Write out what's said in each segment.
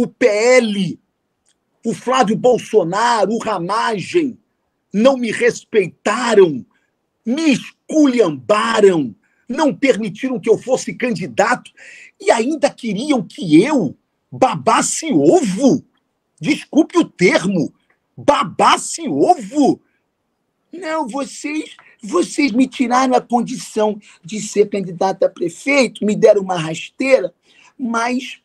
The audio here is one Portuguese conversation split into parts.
o PL, o Flávio Bolsonaro, o Ramagem, não me respeitaram, me esculhambaram, não permitiram que eu fosse candidato e ainda queriam que eu babasse ovo. Desculpe o termo, babasse ovo. Não, vocês me tiraram a condição de ser candidato a prefeito, me deram uma rasteira, mas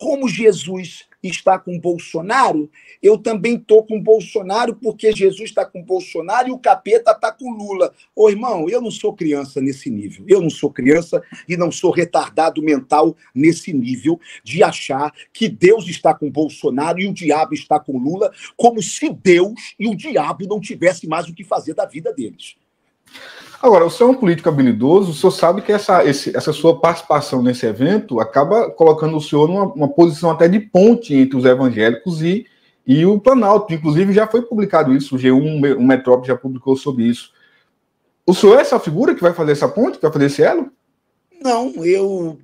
como Jesus está com Bolsonaro, eu também estou com Bolsonaro, porque Jesus está com Bolsonaro e o capeta está com Lula. Ô, irmão, eu não sou criança nesse nível. Eu não sou criança e não sou retardado mental nesse nível de achar que Deus está com Bolsonaro e o diabo está com Lula, como se Deus e o diabo não tivessem mais o que fazer da vida deles. Agora, o senhor é um político habilidoso, o senhor sabe que essa sua participação nesse evento acaba colocando o senhor numa posição até de ponte entre os evangélicos e o Planalto. Inclusive, já foi publicado isso, o G1, o Metrópoles já publicou sobre isso. O senhor é essa figura que vai fazer essa ponte, que vai fazer esse elo? Não,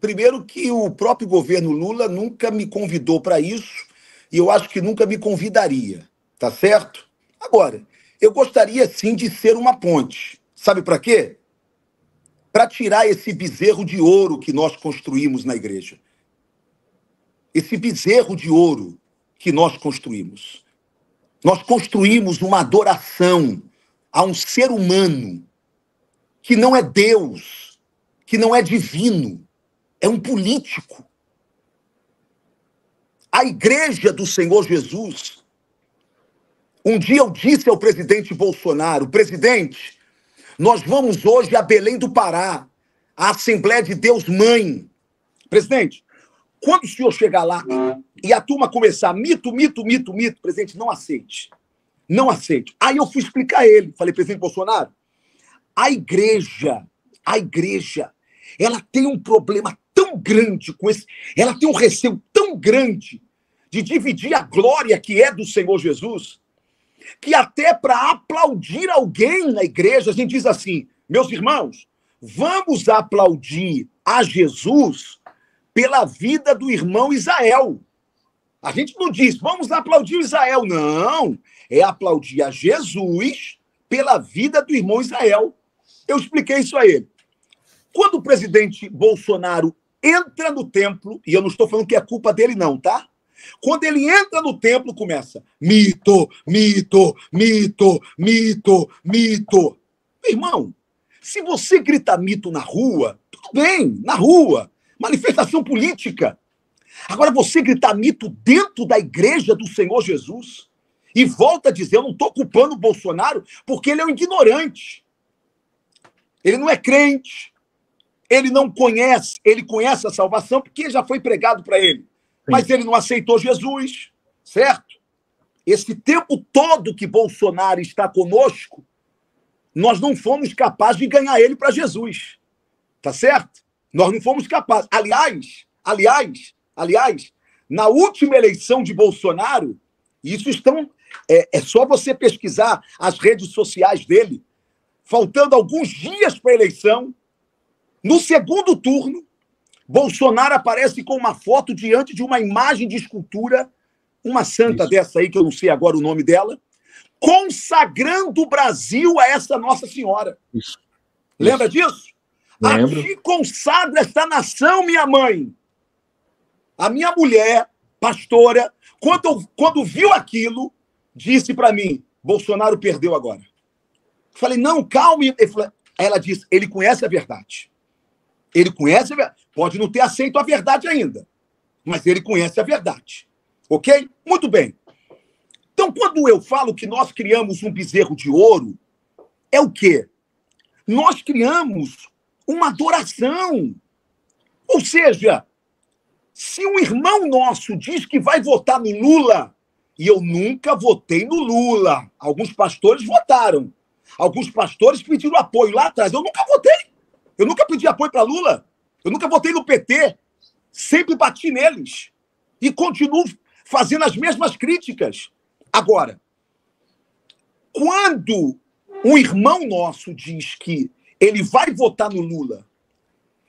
primeiro que o próprio governo Lula nunca me convidou para isso, e eu acho que nunca me convidaria, tá certo? Agora, eu gostaria sim de ser uma ponte. Sabe para quê? Para tirar esse bezerro de ouro que nós construímos na igreja. Esse bezerro de ouro que nós construímos. Nós construímos uma adoração a um ser humano que não é Deus, que não é divino, é um político. A igreja do Senhor Jesus. Um dia eu disse ao presidente Bolsonaro, presidente, nós vamos hoje a Belém do Pará, a Assembleia de Deus Mãe. Presidente, quando o senhor chegar lá e a turma começar mito, mito, mito, mito, presidente, não aceite. Não aceite. Aí eu fui explicar a ele. Falei, presidente Bolsonaro, a igreja, ela tem um problema tão grande com esse... Ela tem um receio tão grande de dividir a glória que é do Senhor Jesus... que até para aplaudir alguém na igreja, a gente diz assim, meus irmãos, vamos aplaudir a Jesus pela vida do irmão Israel. A gente não diz, vamos aplaudir Israel, não. É aplaudir a Jesus pela vida do irmão Israel. Eu expliquei isso a ele. Quando o presidente Bolsonaro entra no templo, e eu não estou falando que é culpa dele não, tá? Quando ele entra no templo, começa mito, mito, mito, mito, mito. Meu irmão, se você grita mito na rua, tudo bem, na rua, manifestação política. Agora você gritar mito dentro da igreja do Senhor Jesus e volta a dizer, eu não estou culpando o Bolsonaro porque ele é um ignorante. Ele não é crente, ele não conhece, ele conhece a salvação porque já foi pregado para ele. Mas ele não aceitou Jesus, certo? Esse tempo todo que Bolsonaro está conosco, nós não fomos capazes de ganhar ele para Jesus, tá certo? Nós não fomos capazes. Aliás, na última eleição de Bolsonaro, isso estão... É só você pesquisar as redes sociais dele, faltando alguns dias para a eleição, no segundo turno, Bolsonaro aparece com uma foto diante de uma imagem de escultura, uma santa dessa aí, que eu não sei agora o nome dela, consagrando o Brasil a essa Nossa Senhora. Isso. Lembra disso? Lembro. A ti consagra esta nação, minha mãe. A minha mulher, pastora, quando viu aquilo, disse para mim, Bolsonaro perdeu agora. Eu falei, não, calma. Ela disse, ele conhece a verdade. Ele conhece a verdade. Pode não ter aceito a verdade ainda, mas ele conhece a verdade. Ok? Muito bem. Então, quando eu falo que nós criamos um bezerro de ouro, é o quê? Nós criamos uma adoração. Ou seja, se um irmão nosso diz que vai votar no Lula, e eu nunca votei no Lula. Alguns pastores votaram. Alguns pastores pediram apoio lá atrás. Eu nunca votei. Eu nunca pedi apoio para Lula, eu nunca votei no PT, sempre bati neles e continuo fazendo as mesmas críticas. Agora, quando um irmão nosso diz que ele vai votar no Lula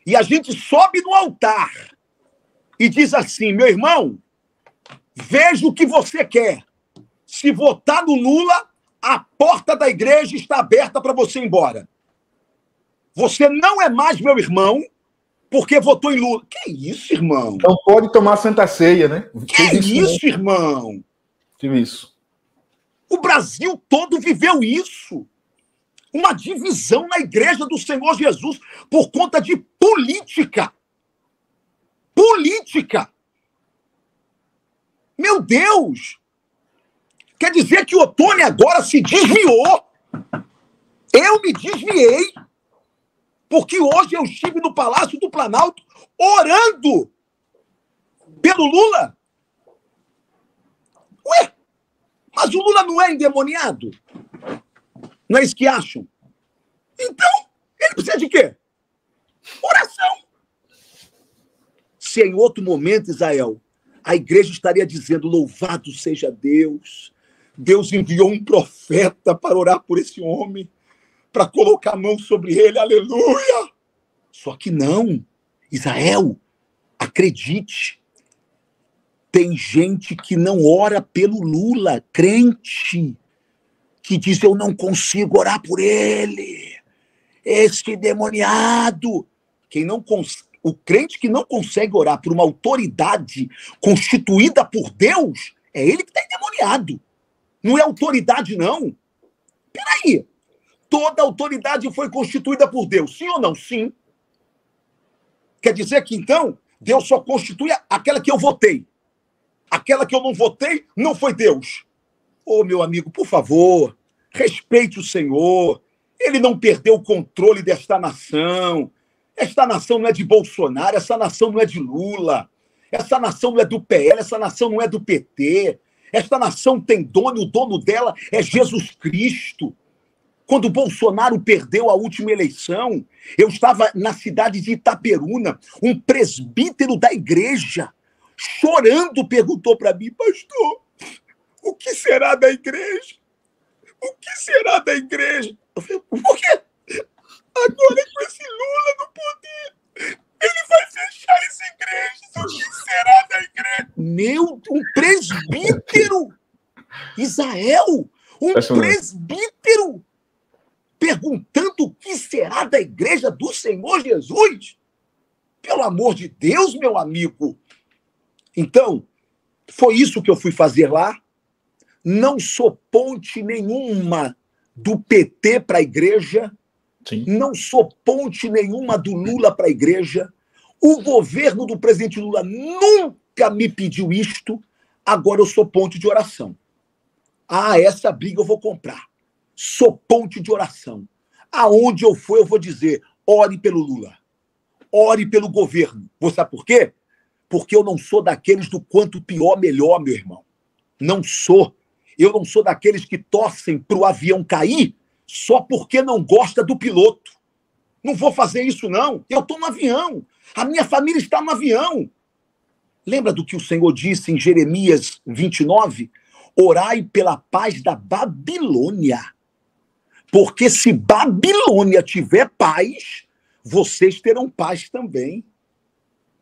e a gente sobe no altar e diz assim, meu irmão, Veja o que você quer. Se votar no Lula, a porta da igreja está aberta para você ir embora. Você não é mais meu irmão porque votou em Lula. Que isso, irmão? Então pode tomar Santa Ceia, né? Que isso, irmão? Que isso? O Brasil todo viveu isso. Uma divisão na igreja do Senhor Jesus por conta de política. Política. Meu Deus! Quer dizer que o Otone agora se desviou. Eu me desviei. Porque hoje eu estive no Palácio do Planalto orando pelo Lula. Ué, mas o Lula não é endemoniado? Não é isso que acham? Então, ele precisa de quê? Oração. Se em outro momento, Israel, a igreja estaria dizendo, louvado seja Deus, Deus enviou um profeta para orar por esse homem, para colocar a mão sobre ele, aleluia. Só que não, Israel, acredite, tem gente que não ora pelo Lula, crente, que diz, eu não consigo orar por ele, esse demoniado. Quem não o crente que não consegue orar por uma autoridade constituída por Deus, é ele que está endemoniado. Não é autoridade, não. Peraí, toda autoridade foi constituída por Deus, sim ou não? Sim. Quer dizer que, então, Deus só constitui aquela que eu votei. Aquela que eu não votei não foi Deus. Ô, meu amigo, por favor, respeite o Senhor. Ele não perdeu o controle desta nação. Esta nação não é de Bolsonaro, essa nação não é de Lula. Essa nação não é do PL, essa nação não é do PT. Esta nação tem dono, o dono dela é Jesus Cristo. Quando Bolsonaro perdeu a última eleição, eu estava na cidade de Itaperuna, um presbítero da igreja, chorando, perguntou para mim, pastor, o que será da igreja? O que será da igreja? Eu falei, por quê? Agora com esse Lula no poder, ele vai fechar essa igreja. O que será da igreja? Meu, um presbítero! Israel, um presbítero perguntando o que será da igreja do Senhor Jesus. Pelo amor de Deus, meu amigo. Então, foi isso que eu fui fazer lá. Não sou ponte nenhuma do PT para a igreja. Sim. Não sou ponte nenhuma do Lula para a igreja. O governo do presidente Lula nunca me pediu isto. Agora eu sou ponte de oração. Ah, essa briga eu vou comprar. Sou ponte de oração. Aonde eu for, eu vou dizer, ore pelo Lula. Ore pelo governo. Você sabe por quê? Porque eu não sou daqueles do quanto pior, melhor, meu irmão. Não sou. Eu não sou daqueles que torcem para o avião cair só porque não gosta do piloto. Não vou fazer isso, não. Eu estou no avião. A minha família está no avião. Lembra do que o Senhor disse em Jeremias 29? Orai pela paz da Babilônia. Porque se Babilônia tiver paz, vocês terão paz também.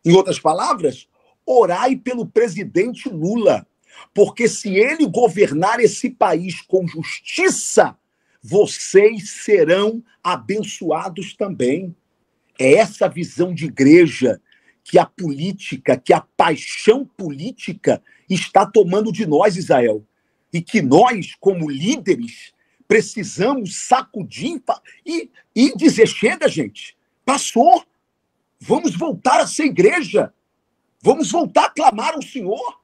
Em outras palavras, orai pelo presidente Lula. Porque se ele governar esse país com justiça, vocês serão abençoados também. É essa visão de igreja que a política, que a paixão política está tomando de nós, Israel. E que nós, como líderes, precisamos sacudir e dizer, chega, gente, passou. Vamos voltar a ser igreja. Vamos voltar a clamar ao Senhor.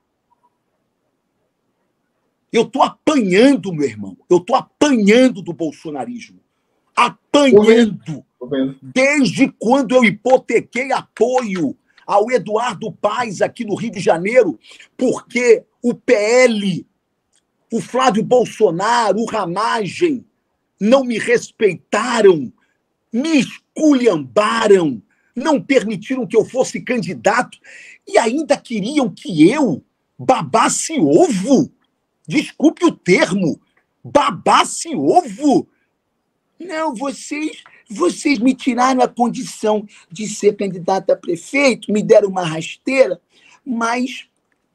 Eu estou apanhando, meu irmão. Eu estou apanhando do bolsonarismo. Apanhando. Desde quando eu hipotequei apoio ao Eduardo Paes aqui no Rio de Janeiro, porque o PL, o Flávio Bolsonaro, o Ramagem, não me respeitaram, me esculhambaram, não permitiram que eu fosse candidato e ainda queriam que eu babasse ovo. Desculpe o termo, babasse ovo. Não, vocês me tiraram a condição de ser candidato a prefeito, me deram uma rasteira, mas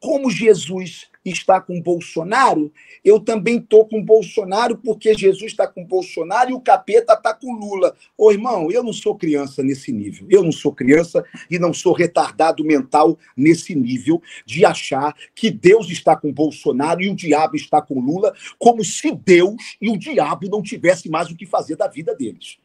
como Jesus está com Bolsonaro, eu também estou com Bolsonaro, porque Jesus está com Bolsonaro e o capeta está com Lula. Ô, irmão, eu não sou criança nesse nível. Eu não sou criança e não sou retardado mental nesse nível de achar que Deus está com Bolsonaro e o diabo está com Lula, como se Deus e o diabo não tivessem mais o que fazer da vida deles.